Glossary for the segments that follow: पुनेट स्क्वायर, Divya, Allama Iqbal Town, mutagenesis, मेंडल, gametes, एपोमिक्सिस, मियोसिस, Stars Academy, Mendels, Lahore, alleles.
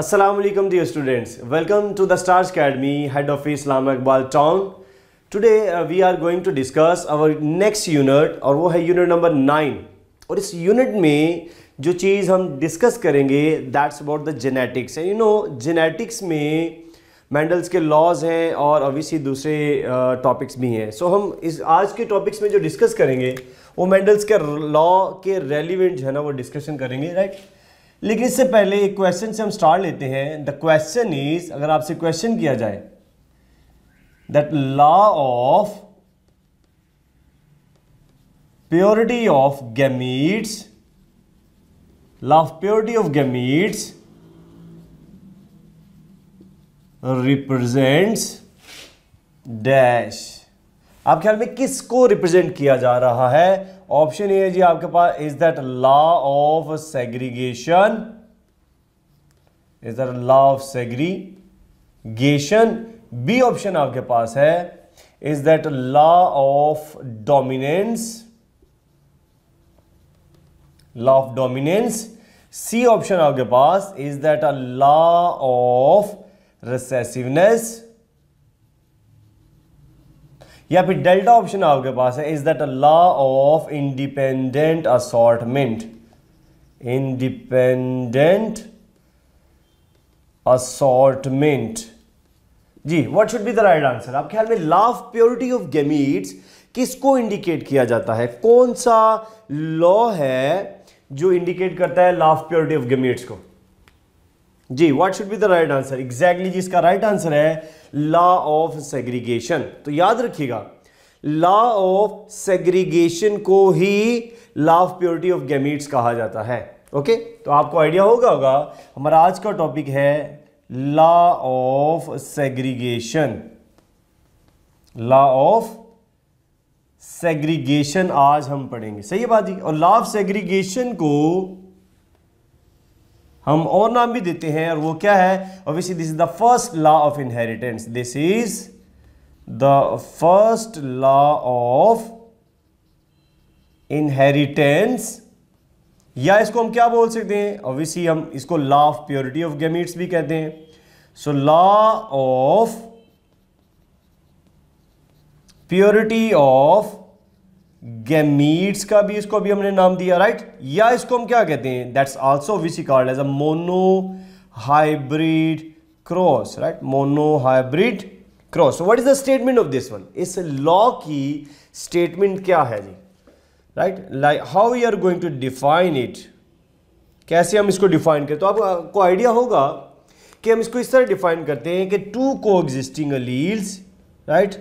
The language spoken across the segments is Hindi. Assalamualaikum dear students, welcome to the Stars Academy, head office, Lahore, Iqbal Town. Today we are going to discuss our next unit और वो है unit number 9 और इस unit में जो चीज़ हम discuss करेंगे that's about the genetics and you know genetics में मेंडल्स के laws हैं और obviously दूसरे topics भी हैं. So हम इस आज के topics में जो discuss करेंगे वो मेंडल्स के law के relevant है ना वो discussion करेंगे right. लेकिन इससे पहले एक क्वेश्चन से हम स्टार्ट लेते हैं. द क्वेश्चन इज अगर आपसे क्वेश्चन किया जाए that law of purity of gametes represents dash आप ख्याल में किसको रिप्रेजेंट किया जा रहा है. ऑप्शन ए है जी आपके पास is that law of segregation B option आपके पास है is that law of dominance C option आपके पास is that a law of recessiveness या फिर डेल्टा ऑप्शन आपके पास है is that a law of independent assortment जी. What should be the right answer. आपके ख्याल में law of purity of gametes किसको इंडिकेट किया जाता है, कौन सा लॉ है जो इंडिकेट करता है law of purity of gametes को जी. What should be the right answer. Exactly जी इसका राइट आंसर है लॉ ऑफ सेग्रीगेशन. तो याद रखिएगा लॉ ऑफ सेग्रीगेशन को ही law of purity of gametes कहा जाता है. ओके तो आपको आइडिया होगा हमारा आज का टॉपिक है लॉ ऑफ सेग्रीगेशन. आज हम पढ़ेंगे सही है बाजी. और लॉ ऑफ सेग्रीगेशन को हम और नाम भी देते हैं और वो क्या है obviously this is the first law of inheritance. This is the first law of inheritance या इसको हम क्या बोल सकते हैं ऑब्वियसली हम इसको law of purity of gametes भी कहते हैं. So law of purity of gametes का भी इसको अभी हमने नाम दिया राइट या इसको हम क्या कहते हैं that's also obviously called as a mono hybrid cross right what is the statement of this one. इस लॉ की स्टेटमेंट क्या है जी right like how we are going to define it कैसे हम इसको डिफाइन करें. तो आपको आइडिया होगा कि हम इसको इस तरह डिफाइन करते हैं कि टू को existing alleles right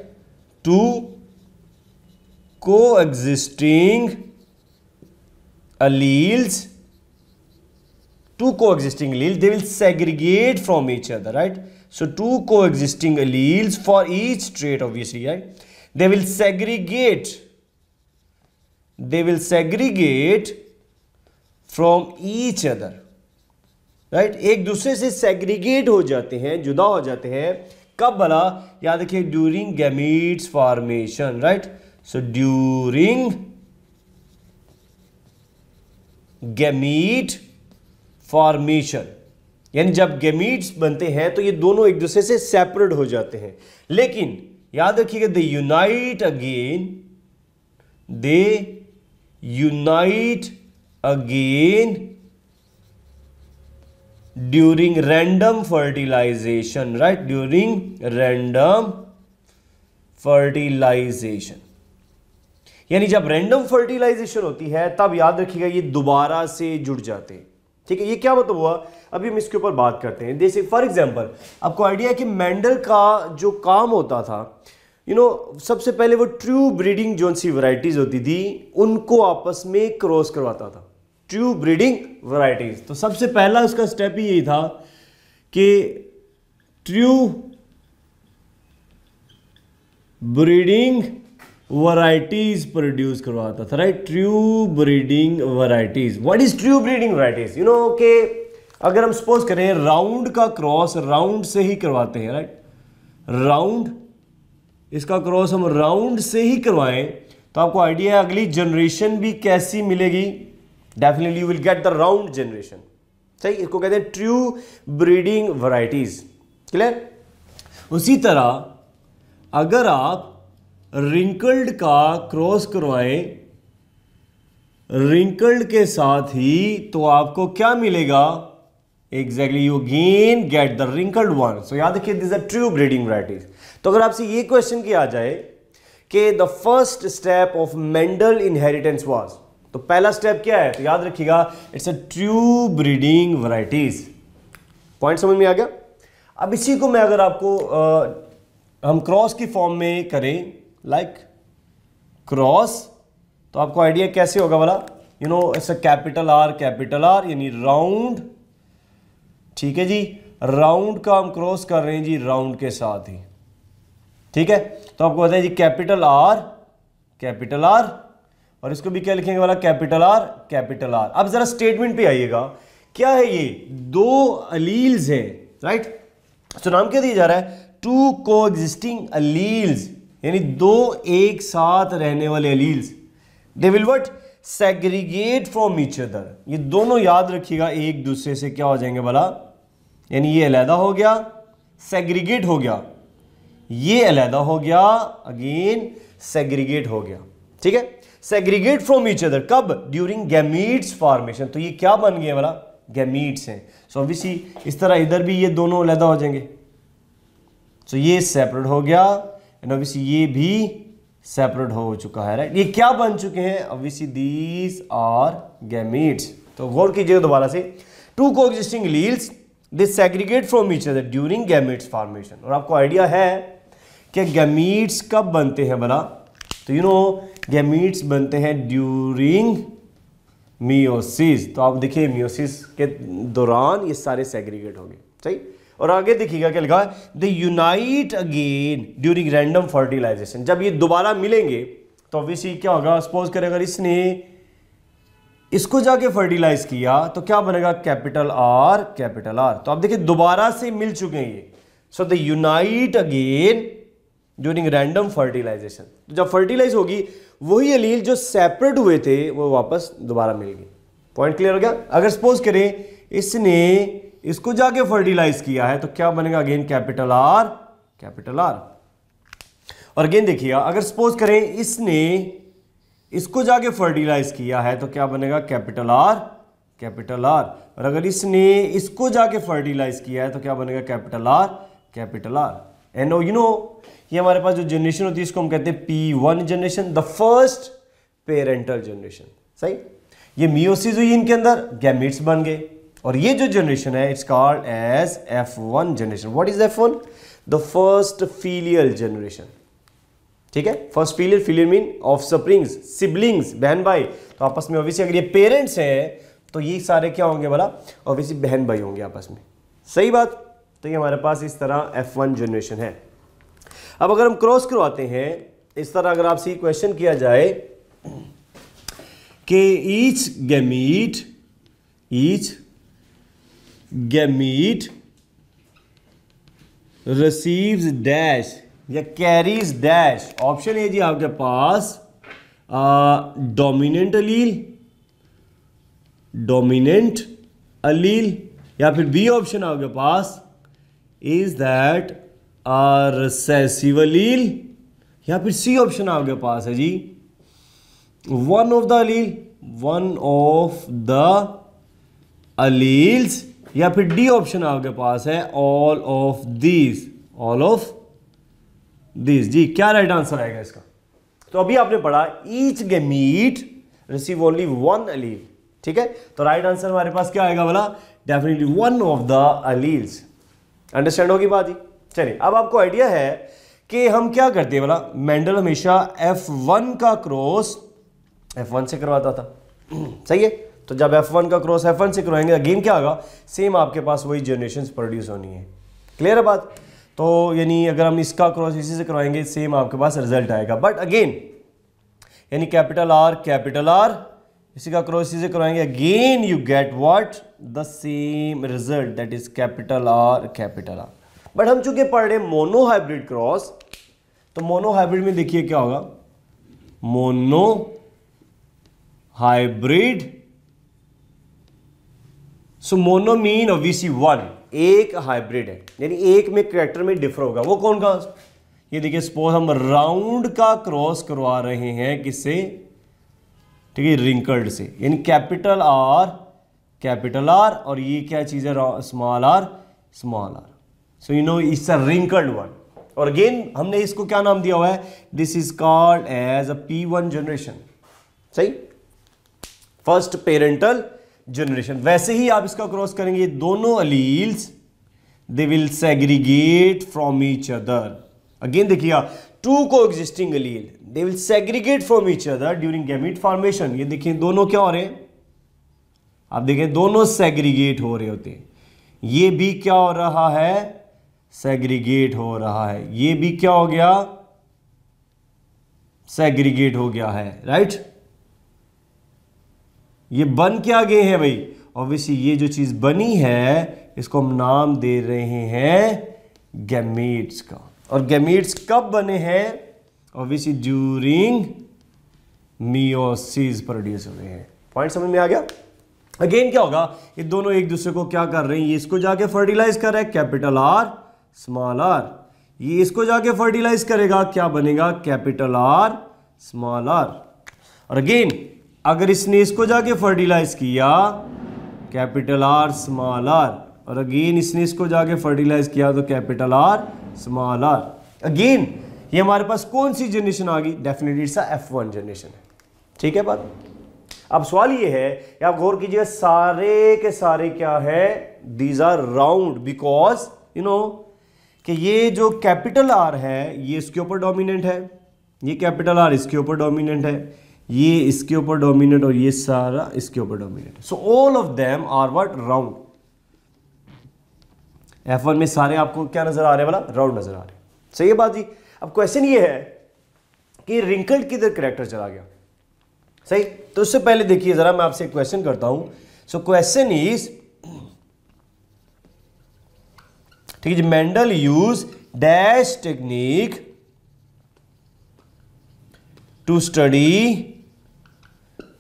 two coexisting alleles they will segregate from each other right. So two coexisting alleles for each trait obviously right they will segregate from each other right. एक दूसरे से segregate हो जाते हैं जुदा हो जाते हैं कब भला याद रखिए during gametes formation right. So during gamete formation यानी जब गैमीट्स बनते हैं तो ये दोनों एक दूसरे से सेपरेट हो जाते हैं लेकिन याद रखिएगा they unite again during random fertilisation right यानी जब रैंडम फर्टिलाइजेशन होती है तब याद रखिएगा ये दोबारा से जुड़ जाते हैं ठीक है. ये क्या मतलब हुआ अभी हम इसके ऊपर बात करते हैं. जैसे फॉर एग्जांपल आपको आइडिया है कि मेंडल का जो काम होता था यू नो सबसे पहले वो ट्रू ब्रीडिंग जो सी वैरायटीज होती थी उनको आपस में क्रॉस करवाता था ट्रू ब्रीडिंग वैरायटीज. तो सबसे पहला उसका स्टेप ही यही था कि ट्रू ब्रीडिंग वराइटीज प्रोड्यूस करवाता था right true breeding varieties. What is true breeding varieties you know के अगर हम सपोज करें राउंड का क्रॉस राउंड से ही करवाते हैं राइट राउंड इसका क्रॉस हम राउंड से ही करवाएं तो आपको आइडिया है अगली जनरेशन भी कैसी मिलेगी definitely you will get the round generation सही, इसको कहते हैं ट्रू ब्रीडिंग वैरायटीज। क्लियर। उसी तरह अगर आप रिंकल्ड का क्रॉस करवाएं रिंकल्ड के साथ ही, तो आपको क्या मिलेगा? Exactly you again get the wrinkled one. So याद रखिए this are true breeding varieties. तो अगर आपसे ये क्वेश्चन किया जाए कि the first step of मेंडल inheritance was, तो पहला स्टेप क्या है? तो याद रखिएगा it's a true breeding varieties. Point समझ में आ गया। अब इसी को मैं अगर आपको हम क्रॉस की फॉर्म में करें, लाइक क्रॉस, तो आपको आइडिया कैसे होगा वाला, you know it's a capital R यानी राउंड। ठीक है जी, राउंड का हम क्रॉस कर रहे हैं जी राउंड के साथ ही। ठीक है, तो आपको बताया जी कैपिटल आर और इसको भी क्या लिखेंगे वाला कैपिटल आर। अब जरा स्टेटमेंट पे आइएगा, क्या है ये? दो अलील्स हैं, राइट। तो नाम क्या दिया जा रहा है? टू कोएग्जिस्टिंग अलील्स यानी दो एक साथ रहने वाले alleles. They will what? Segregate from each other. ये दोनों याद रखिएगा एक दूसरे से क्या हो जाएंगे भला, यानी ये अलहदा हो गया, सेग्रीगेट हो गया, ये अलहदा हो गया, अगेन सेग्रीगेट हो गया। ठीक है, सेग्रीगेट फ्रॉम ईच अदर कब? During gametes formation. तो ये क्या बन गए भला? गैमीट्स हैं। सो ऑब्वियसली इस तरह इधर भी ये दोनों अलहदा हो जाएंगे। सो ये सेपरेट हो गया एंड ऑब्वियसली ये भी सेपरेट हो चुका है, राइट। ये क्या बन चुके हैं? Obviously these are gametes. तो गौर कीजिएगा दोबारा से, two coexisting alleles they segregate from each other during gametes formation. और आपको आइडिया है कि गैमीट्स कब बनते हैं भला? तो यू नो गैमीट्स बनते हैं ड्यूरिंग मियोसिस। तो आप देखिए मियोसिस के दौरान ये सारे सेग्रीगेट हो गए, सही। और आगे देखिएगा क्या लिखा है, they unite again during random fertilisation. जब ये दोबारा मिलेंगे तो ऑब्वियसली क्या होगा? सपोज करें अगर इसने इसको जाके फर्टिलाइज किया तो क्या बनेगा? Capital R. तो आप देखिए दोबारा से मिल चुके हैं ये। So they unite again during random fertilisation. तो जब फर्टिलाइज होगी वही अलील जो सेपरेट हुए थे वो वापस दोबारा मिल गए। पॉइंट क्लियर हो गया। अगर सपोज करें इसने इसको जाके फर्टिलाइज किया है तो क्या बनेगा? Again capital R. और अगेन देखिए अगर सपोज करें इसने इसको जाके फर्टिलाइज किया है तो क्या बनेगा? Capital R. और अगर इसने इसको जाके फर्टिलाइज किया है तो क्या बनेगा? Capital R. And you know ये हमारे पास जो जनरेशन होती है इसको हम कहते हैं P1 generation, the first parental generation, सही। ये मियोसिस हुई, इनके अंदर गैमीट्स बन गए और ये जो जनरेशन है it's called as F1 generation. What is F1? The first filial generation. ठीक है, first filial mean offsprings, siblings, बहन भाई। तो आपस में ऑब्वियसली अगर ये पेरेंट्स हैं तो ये सारे क्या होंगे भला? ऑब्वियसली बहन भाई होंगे आपस में, सही बात। तो ये हमारे पास इस तरह F1 जनरेशन है। अब अगर हम क्रॉस करवाते हैं इस तरह, अगर आपसे क्वेश्चन किया जाए कि ईच गैमीट रिसीव्स डैश या कैरीज डैश, ऑप्शन है जी आपके पास डोमिनेंट अलील या फिर बी ऑप्शन आपके पास इज दैट रिसेसिव अलील या फिर सी ऑप्शन आपके पास है जी वन ऑफ द अलील्स या फिर डी ऑप्शन आपके पास है ऑल ऑफ दीज। जी क्या राइट आंसर आएगा इसका? तो अभी आपने पढ़ा each gamete receive only one allele. ठीक है, तो राइट आंसर हमारे पास क्या आएगा वाला? Definitely one of the alleles. Understand होगी बात ही। चलिए अब आपको आइडिया है कि हम क्या करते हैं वाला, मेंडल हमेशा F1 का क्रॉस F1 से करवाता था, सही है। तो जब F1 का क्रॉस F1 से करवाएंगे अगेन क्या होगा? सेम आपके पास वही जनरेशन प्रोड्यूस होनी है। क्लियर है बात। तो यानी अगर हम इसका क्रॉस इसी से करवाएंगे सेम आपके पास रिजल्ट आएगा, बट अगेन यानी कैपिटल आर इसी का क्रॉस इसी से करवाएंगे again you get what? The same result, that is capital R. But हम चूंकि पढ़ रहे मोनो हाइब्रिड क्रॉस, तो मोनो हाइब्रिड में देखिए क्या होगा? Mono hybrid so mono mean obviously one, एक हाइब्रिड है, यानी एक में करैक्टर में डिफर होगा। वो कौन का? ये देखिए सपोज हम राउंड का क्रॉस करवा रहे हैं किससे, ठीक है, रिंकल्ड से, यानी कैपिटल आर कैपिटल आर, और ये क्या चीज़ है, small are small are. So you know it's a wrinkled one. और अगेन हमने इसको क्या नाम दिया हुआ है, this is called as a P1 generation, सही, फर्स्ट पेरेंटल जनरेशन। वैसे ही आप इसका क्रॉस करेंगे, दोनों alleles they will segregate from each other. Again देखिए टू को existing allele they will segregate from each other during gamete formation. ये देखिए दोनों क्या हो रहे हैं, आप देखें दोनों सेग्रीगेट हो रहे होते हैं। ये भी क्या हो रहा है, सेग्रीगेट हो रहा है, ये भी क्या हो गया, सेग्रीगेट हो गया है, राइट। ये बन क्या गए हैं भाई, ऑब्वियसली ये जो चीज बनी है इसको हम नाम दे रहे हैं गैमीट्स का। और गैमीट्स कब बने हैं, ऑब्वियसली ड्यूरिंग मियोसिस प्रोड्यूस हुए हैं। पॉइंट समझ में आ गया। अगेन क्या होगा, ये दोनों एक दूसरे को क्या कर रहे हैं, ये इसको जाके फर्टिलाइज कर रहा है कैपिटल आर स्मॉल आर, ये इसको जाके फर्टिलाइज करेगा, क्या बनेगा, कैपिटल आर स्मॉल आर। और अगेन अगर इसने इसको जाके फर्टिलाइज किया कैपिटल आर स्मॉल आर, और अगेन इसने इसको जाके फर्टिलाइज किया तो capital R small are. Again ये हमारे पास कौन सी जनरेशन आ गई, डेफिनेटली इट्स F1 जनरेशन है, ठीक है बात। अब सवाल ये है कि आप गौर कीजिए सारे के सारे क्या है, these are round, because you know कि ये जो कैपिटल आर है ये इसके ऊपर डोमिनेंट है, ये कैपिटल आर इसके ऊपर डोमिनेंट है, ये इसके ऊपर डोमिनेंट, और ये सारा इसके ऊपर dominant. So all of them are what, round. F1 में सारे आपको क्या नजर आ रहे हैं, वाला राउंड नजर आ रहे हैं, सही है बात जी। अब क्वेश्चन ये है कि रिंकल्ड किधर करैक्टर चला गया, सही। तो उससे पहले देखिए जरा मैं आपसे क्वेश्चन करता हूं। सो क्वेश्चन इज, ठीक है, मेंडल use dash technique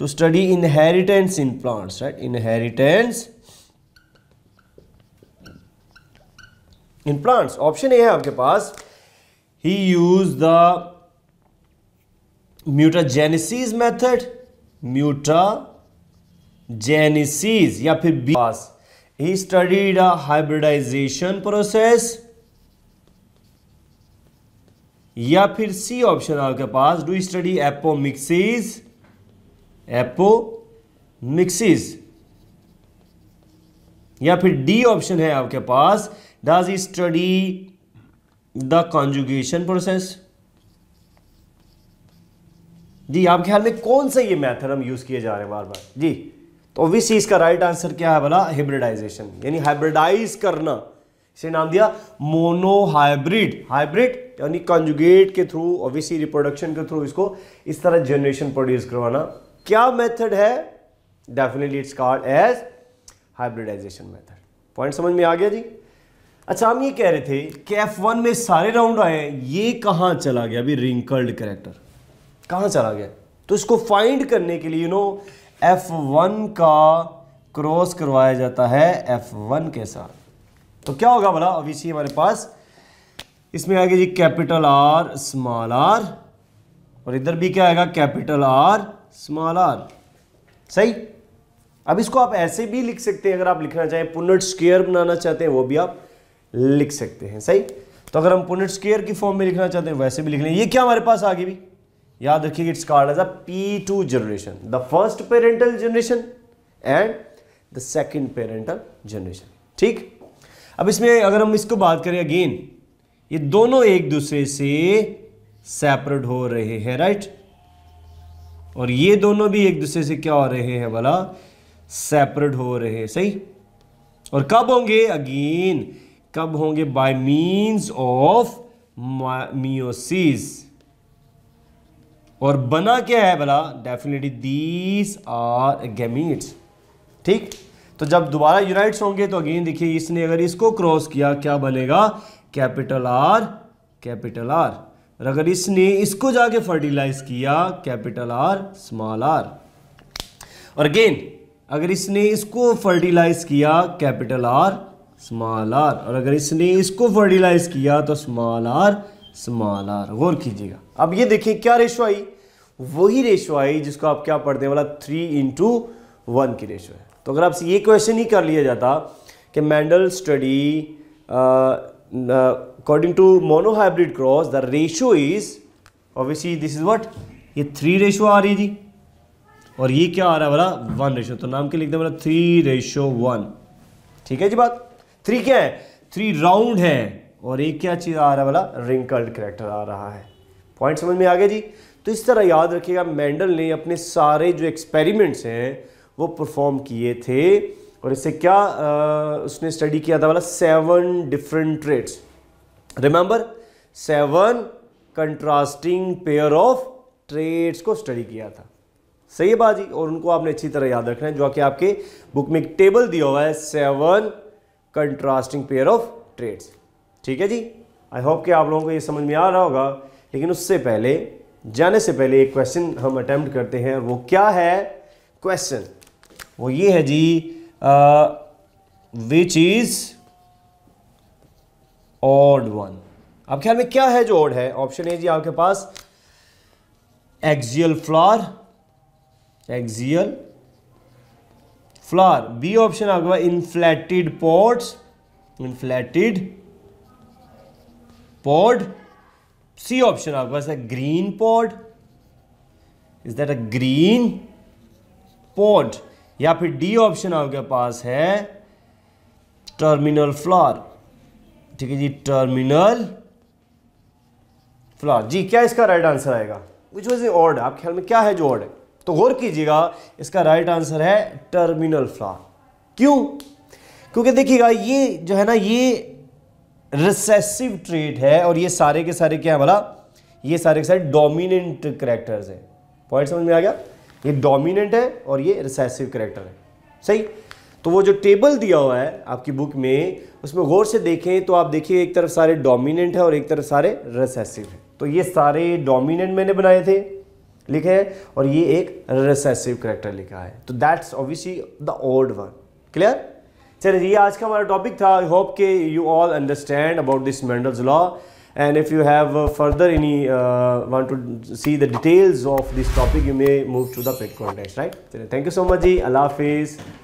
to study inheritance in plants, right, inheritance in plants। Option A है आपके पास, he used the mutagenesis method, mutagenesis, या फिर B, he studied a hybridization process, या फिर सी ऑप्शन आपके पास, डू स्टडी एपोमिक्सिस, एपोमिक्सिस, या फिर डी ऑप्शन है आपके पास, does he study the conjugation process. जी आपके ख्याल में कौन सा ये मेथड हम यूज किए जा रहे हैं बार बार जी? तो ऑब्वियसली इसका राइट आंसर क्या है भला, हाइब्रिडाइजेशन, यानी हाइब्रिडाइज करना। इसे नाम दिया मोनो हाइब्रिड, हाइब्रिड यानी कॉन्जुगेट के थ्रू, ऑब्वियसली रिप्रोडक्शन के थ्रू इसको इस तरह जनरेशन प्रोड्यूस करवाना। क्या मेथड है, definitely it's called as hybridisation method. Point समझ में आ गया जी। अच्छा हम ये कह रहे थे कि F1 में सारे राउंड आए हैं, ये कहाँ चला गया अभी, रिंकल्ड करैक्टर कहाँ चला गया? तो इसको फाइंड करने के लिए यू नो F1 का क्रॉस करवाया जाता है F1 के साथ। तो क्या होगा भला, ऑब्वियसली हमारे पास इसमें आएगा जी कैपिटल आर स्मॉल आर, और इधर भी क्या आएगा, कैपिटल आर स्मॉल आर, सही। अब इसको आप ऐसे भी लिख सकते हैं, अगर आप लिखना चाहें पुनेट स्क्वायर बनाना चाहते हैं वो भी आप लिख सकते हैं, सही। तो अगर हम पुनेट स्क्वायर की फॉर्म में लिखना चाहते हैं वैसे भी लिख लें। ये क्या हमारे पास आगे भी याद रखिए, it's called as a P2 generation, the first parental generation and the second parental generation, ठीक। अब इसमें अगर हम इसको बात करें, अगेन ये दोनों एक दूसरे से सेपरेट हो रहे हैं, राइट, और ये दोनों भी एक दूसरे से क्या हो रहे हैं भला, सेपरेट हो रहे हैं, सही। और कब होंगे, अगेन कब होंगे, बाय मींस ऑफ मियोसिस। और बना क्या है भला, डेफिनेटली दीज आर गैमीट्स, ठीक। तो जब दोबारा यूनाइट्स होंगे तो अगेन देखिए इसने अगर इसको क्रॉस किया क्या बनेगा, कैपिटल आर कैपिटल आर, और अगर इसने इसको जाके फर्टिलाइज किया कैपिटल आर स्मॉल आर। और अगेन अगर इसने इसको फर्टिलाइज किया कैपिटल आर स्मॉल आर, और अगर इसने इसको फर्टिलाइज किया तो स्मॉल आर स्मॉल आर। गौर कीजिएगा। अब ये देखिए क्या रेशो आई, वही रेशो आई जिसको आप क्या पढ़ने वाला 3:1 की रेशो है। तो अगर आपसे ये क्वेश्चन ही कर लिया जाता कि मेंडल study according to monohybrid cross the ratio is, obviously this is what, ये 3 रेशो आ रही है जी, और ये क्या आ रहा है वाला 1 रेशो। तो नाम के लिख दे वाला 3:1। ठीक है जी बात। 3 क्या है? 3 राउंड है, और एक क्या चीज आ रहा है वाला रिंकल्ड करेक्टर आ रहा है। पॉइंट समझ में आ गया जी। तो इस तरह याद रखिएगा मेंडल ने अपने सारे जो एक्सपेरिमेंट्स हैं वो परफॉर्म किए थे, और इससे क्या उसने स्टडी किया था वाला 7 different traits. Remember 7 contrasting pair of traits को स्टडी किया था। सही है बाजी। और उनको आपने अच्छी तरह याद रखना है, जो कि आपके बुक में एक टेबल दिया हुआ है 7 कंट्रास्टिंग पेयर ऑफ ट्रेड्स। ठीक है जी। आई होप कि आप लोगों को ये समझ में आ रहा होगा, लेकिन उससे पहले जाने से पहले एक क्वेश्चन हम अटैम्प्ट करते हैं। वो क्या है क्वेश्चन? वो ये है जी, विच इज ऑड वन। आपके ख्याल में क्या है जो ऑड है? ऑप्शन है जी आपके पास axial flower, axial flower. B option आपके पास inflated pods, inflated pod. C option आपके पास है green pod, is that a green pod. या फिर डी ऑप्शन आपके पास है टर्मिनल फ्लावर। ठीक है जी, टर्मिनल फ्लावर। जी क्या इसका राइट आंसर आएगा? Which was odd. आपके ख्याल में क्या है जो ऑड है? तो गौर कीजिएगा, इसका राइट आंसर है टर्मिनल फ्लावर। क्यों? क्योंकि देखिएगा ये जो है ना, ये रिसेसिव ट्रेट है, और ये सारे के सारे क्या है भला, ये सारे के सारे डोमिनेंट करेक्टर्स हैं। पॉइंट समझ में आ गया? ये डोमिनेंट है और ये रिसेसिव करेक्टर है। सही। तो वो जो टेबल दिया हुआ है आपकी बुक में, उसमें गौर से देखें तो आप देखिए एक तरफ सारे डोमिनेंट है और एक तरफ सारे रिसेसिव है। तो ये सारे डोमिनेंट मैंने बनाए थे, लिखे है, और ये एक रिसेसिव करेक्टर लिखा है। तो that's obviously the odd one. Clear? चलिए, ये आज का हमारा टॉपिक था। आई होप के you all understand about this Mendel's law, and if you have further any want to see the details of this topic, you may move to the paid context, right. चलिए, थैंक यू सो मच जी। अल्लाह हाफिज़।